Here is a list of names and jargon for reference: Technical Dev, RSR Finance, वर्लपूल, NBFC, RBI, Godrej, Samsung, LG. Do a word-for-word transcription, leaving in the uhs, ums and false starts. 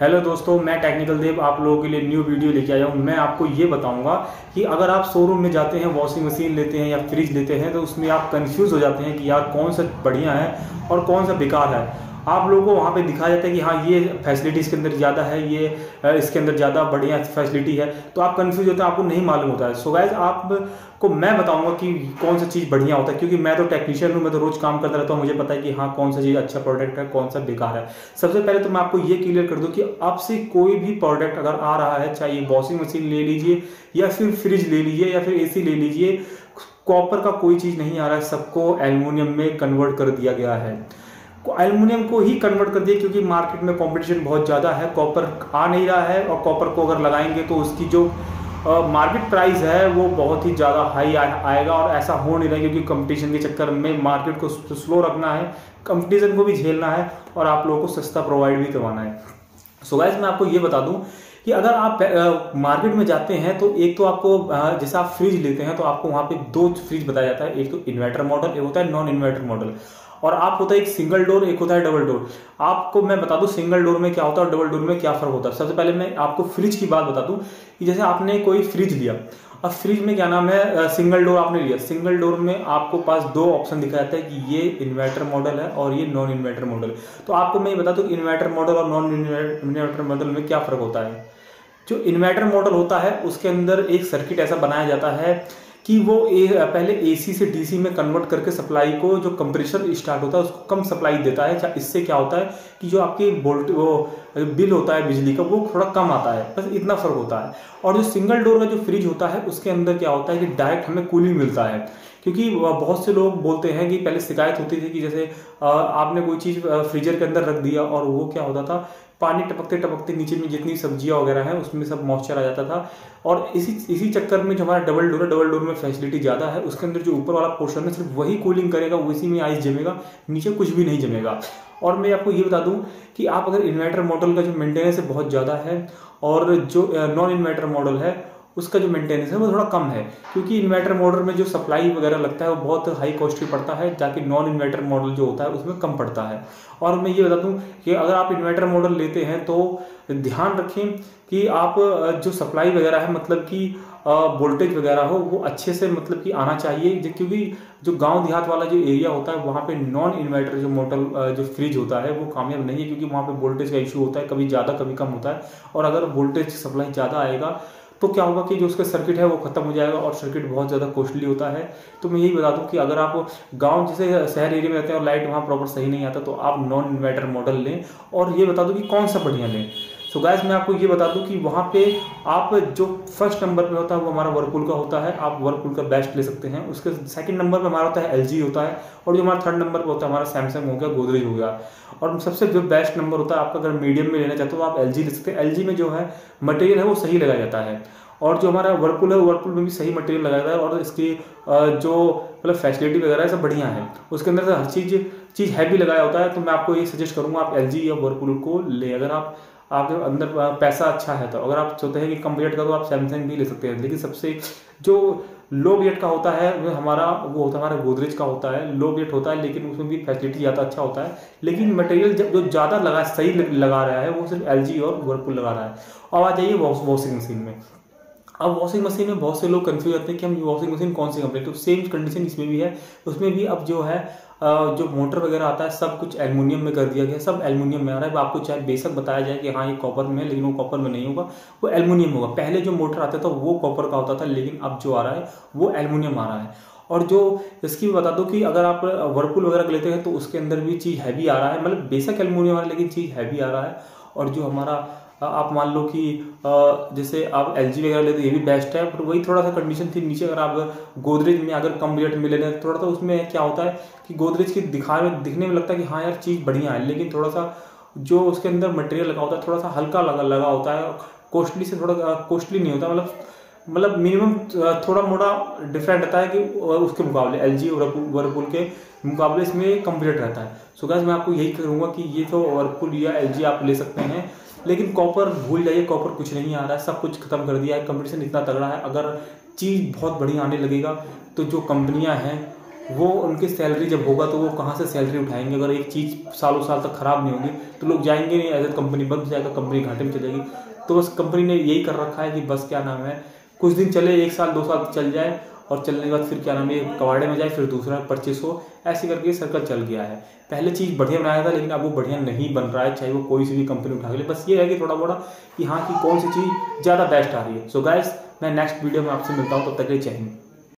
Hello दोस्तों, मैं technical देव आप लोगों के लिए न्यू वीडियो लेके आया हूँ। मैं आपको ये बताऊंगा कि अगर आप शोरूम में जाते हैं, वॉशिंग मशीन लेते हैं या फ्रिज लेते हैं तो उसमें आप कंफ्यूज हो जाते हैं कि यार कौन सा बढ़िया है और कौन सा बेकार है। आप लोगों को वहाँ पे दिखाया जाता है कि हाँ ये फैसिलिटी इसके अंदर ज़्यादा है, ये इसके अंदर ज़्यादा बढ़िया फैसिलिटी है, तो आप कंफ्यूज होते हैं, आपको नहीं मालूम होता है। सो गाइस, आपको मैं बताऊंगा कि कौन सा चीज़ बढ़िया होता है, क्योंकि मैं तो टेक्नीशियन हूँ, मैं तो रोज़ काम करता रहता हूँ, मुझे पता है कि हाँ कौन सा चीज़ अच्छा प्रोडक्ट है, कौन सा बेकार है। सबसे पहले तो मैं आपको ये क्लियर कर दूँ कि आपसे कोई भी प्रोडक्ट अगर आ रहा है, चाहे वॉशिंग मशीन ले लीजिए या फिर फ्रिज ले लीजिए या फिर ए सी ले लीजिए, कॉपर का कोई चीज़ नहीं आ रहा है, सबको एल्युमिनियम में कन्वर्ट कर दिया गया है। एल्युमिनियम को ही कन्वर्ट कर दिया क्योंकि मार्केट में कंपटीशन बहुत ज़्यादा है, कॉपर आ नहीं रहा है और कॉपर को अगर लगाएंगे तो उसकी जो मार्केट प्राइस है वो बहुत ही ज़्यादा हाई आएगा और ऐसा हो नहीं रहा क्योंकि कंपटीशन के चक्कर में मार्केट को स्लो रखना है, कंपटीशन को भी झेलना है और आप लोगों को सस्ता प्रोवाइड भी करवाना है। सो गाइस, मैं आपको ये बता दूं कि अगर आप मार्केट में जाते हैं तो एक तो आपको जैसा आप फ्रिज लेते हैं तो आपको वहाँ पर दो फ्रिज बताया जाता है, एक तो इन्वर्टर मॉडल, एक होता है नॉन इन्वर्टर मॉडल, और आप होता है एक सिंगल डोर, एक होता है डबल डोर। आपको मैं बता दूं सिंगल डोर में क्या होता है और डबल डोर में क्या फर्क होता है। सबसे पहले मैं आपको फ्रिज की बात बता दूं कि जैसे आपने कोई फ्रिज लिया और फ्रिज में क्या नाम है सिंगल डोर आपने लिया, सिंगल डोर में आपको पास दो ऑप्शन दिखा जाता है कि ये इन्वर्टर मॉडल है और ये नॉन इन्वर्टर मॉडल। तो आपको मैं ये बता दूं इन्वर्टर मॉडल और नॉन इन्वर्टर मॉडल में क्या फर्क होता है। जो इन्वर्टर मॉडल होता है उसके अंदर एक सर्किट ऐसा बनाया जाता है कि वो ए, पहले एसी से डीसी में कन्वर्ट करके सप्लाई को, जो कंप्रेसर स्टार्ट होता है उसको कम सप्लाई देता है। इससे क्या होता है कि जो आपकी वोल्ट वो बिल होता है बिजली का वो थोड़ा कम आता है, बस इतना फर्क होता है। और जो सिंगल डोर का जो फ्रिज होता है उसके अंदर क्या होता है कि डायरेक्ट हमें कूलिंग मिलता है, क्योंकि बहुत से लोग बोलते हैं कि पहले शिकायत होती थी कि जैसे आपने कोई चीज़ फ्रीजर के अंदर रख दिया और वो क्या होता था, पानी टपकते टपकते नीचे में जितनी सब्जियां वगैरह हैं उसमें सब मॉइस्चर आ जाता था। और इसी इसी चक्कर में जो हमारा डबल डोर है, डबल डोर में फैसिलिटी ज़्यादा है, उसके अंदर जो ऊपर वाला पोर्शन है सिर्फ वही कूलिंग करेगा, उसी में आइस जमेगा, नीचे कुछ भी नहीं जमेगा। और मैं आपको ये बता दूं कि आप अगर इन्वर्टर मॉडल का जो मेंटेनेंस है बहुत ज़्यादा है और जो नॉन इन्वर्टर मॉडल है उसका जो मेंटेनेंस है वो थोड़ा कम है, क्योंकि इन्वर्टर मॉडल में जो सप्लाई वगैरह लगता है वो बहुत हाई कॉस्ट की पड़ता है, ताकि नॉन इन्वर्टर मॉडल जो होता है उसमें कम पड़ता है। और मैं ये बता दूं कि अगर आप इन्वर्टर मॉडल लेते हैं तो ध्यान रखें कि आप जो सप्लाई वगैरह है, मतलब कि वोल्टेज वगैरह हो वो अच्छे से मतलब कि आना चाहिए, क्योंकि जो गांव देहात वाला जो एरिया होता है वहाँ पे नॉन इन्वर्टर जो मॉडल जो फ्रिज होता है वो कामयाब नहीं है, क्योंकि वहाँ पे वोल्टेज का इशू होता है, कभी ज़्यादा कभी कम होता है। और अगर वोल्टेज सप्लाई ज़्यादा आएगा तो क्या होगा कि जो उसका सर्किट है वो खत्म हो जाएगा और सर्किट बहुत ज़्यादा कॉस्टली होता है। तो मैं यही बता दूं कि अगर आप गांव जैसे शहर एरिया में रहते हैं और लाइट वहाँ प्रॉपर सही नहीं आता तो आप नॉन इन्वर्टर मॉडल लें, और ये बता दूं कि कौन सा बढ़िया लें। सो so गाइस, मैं आपको ये बता दूं कि वहाँ पे आप जो फर्स्ट नंबर पे होता है वो हमारा वर्लपूल का होता है, आप वर्लपूल का बेस्ट ले सकते हैं। उसके सेकंड नंबर पे हमारा होता है एलजी होता है, और जो हमारा थर्ड नंबर पे होता है हमारा सैमसंग हो गया, गोदरेज हो गया। और सबसे जो बेस्ट नंबर होता है आपका, अगर मीडियम में लेना चाहते हो आप एलजी ले सकते हैं। एलजी में जो है मटेरियल है वो सही लगाया जाता है, और जो हमारा वर्लपूल है वर्लपूल में भी सही मटेरियल लगाया जाता है, और इसकी जो मतलब फैसिलिटी वगैरह सब बढ़िया है, उसके अंदर हर चीज़ चीज़ हैवी लगाया होता है। तो मैं आपको ये सजेस्ट करूँगा आप एलजी या वर्लपूल को ले, अगर आप आपके अंदर पैसा अच्छा है तो। अगर आप चाहते हैं कि कम बजट का तो आप सैमसंग भी ले सकते हैं, लेकिन सबसे जो लो बजट का होता है वो हमारा वो होता है हमारा गोदरेज का होता है। लो बजट होता है लेकिन उसमें भी फैसिलिटी ज़्यादा अच्छा होता है, लेकिन मटेरियल जो ज़्यादा लगा सही लगा रहा है वो सिर्फ एलजी और वर्लपूल लगा रहा है। अब आ जाइए वॉशिंग मशीन में। अब वॉशिंग मशीन में बहुत से लोग कंफ्यूज रहते हैं कि हम वॉशिंग मशीन कौन सी कंपनी, तो सेम कंडीशन इसमें भी है। उसमें भी अब जो है जो मोटर वगैरह आता है सब कुछ एल्युमिनियम में कर दिया गया, सब एल्युमिनियम में आ रहा है। आपको चाहे बेशक बताया जाए कि हाँ ये कॉपर में है, लेकिन वो कॉपर में नहीं होगा, वो एल्युमिनियम होगा। पहले जो मोटर आता था वो कॉपर का होता था, लेकिन अब जो आ रहा है वो एल्युमिनियम आ रहा है। और जो इसकी बता दो कि अगर आप वर्लपूल वगैरह लेते हैं तो उसके अंदर भी चीज़ हैवी आ रहा है, मतलब बेशक एल्युमिनियम आ रहा है लेकिन चीज़ हैवी आ रहा है। और जो हमारा आप मान लो कि जैसे आप एलजी वगैरह लेते ये भी बेस्ट है, पर वही थोड़ा सा कंडीशन थी नीचे। अगर आप गोदरेज में अगर कम बजट में ले लें थोड़ा सा, उसमें क्या होता है कि गोदरेज की दिखा दिखने में लगता है कि हाँ यार चीज़ बढ़िया है, लेकिन थोड़ा सा जो उसके अंदर मटेरियल लगा होता है थोड़ा सा हल्का लगा लगा होता है, कॉस्टली से थोड़ा कॉस्टली नहीं होता, मतलब मतलब मिनिमम थोड़ा मोटा डिफरेंट रहता है कि उसके मुकाबले एलजी और वर्लपूल के मुकाबले इसमें कम बजट रहता है। सो गाइस, मैं आपको यही कहूँगा कि ये तो वर्लपूल या एलजी आप ले सकते हैं, लेकिन कॉपर भूल जाइए, कॉपर कुछ नहीं आ रहा है, सब कुछ खत्म कर दिया है, कंपटीशन इतना तगड़ा है। अगर चीज़ बहुत बढ़िया आने लगेगा तो जो कंपनियां हैं वो उनकी सैलरी जब होगा तो वो कहाँ से सैलरी उठाएंगे। अगर एक चीज़ सालों साल तक ख़राब नहीं होगी तो लोग जाएंगे नहीं, ऐसे कंपनी बंद हो जाएगा, कंपनी घाटे में चलेगी। तो बस कंपनी ने यही कर रखा है कि बस क्या नाम है कुछ दिन चले, एक साल दो साल चल जाए और चलने के बाद फिर क्या नाम है कबाड़े में जाए, फिर दूसरा परचेस हो, ऐसे करके सर्कल चल गया है। पहले चीज़ बढ़िया बनाया था लेकिन अब वो बढ़िया नहीं बन रहा है, चाहे वो कोई सी भी कंपनी उठा के ले। बस ये है कि थोड़ा मोड़ा कि हाँ कि कौन सी चीज़ ज़्यादा बेस्ट आ रही है। सो गाइस मैं नेक्स्ट वीडियो में आपसे मिलता हूँ, तब तक के लिए जय हिंद।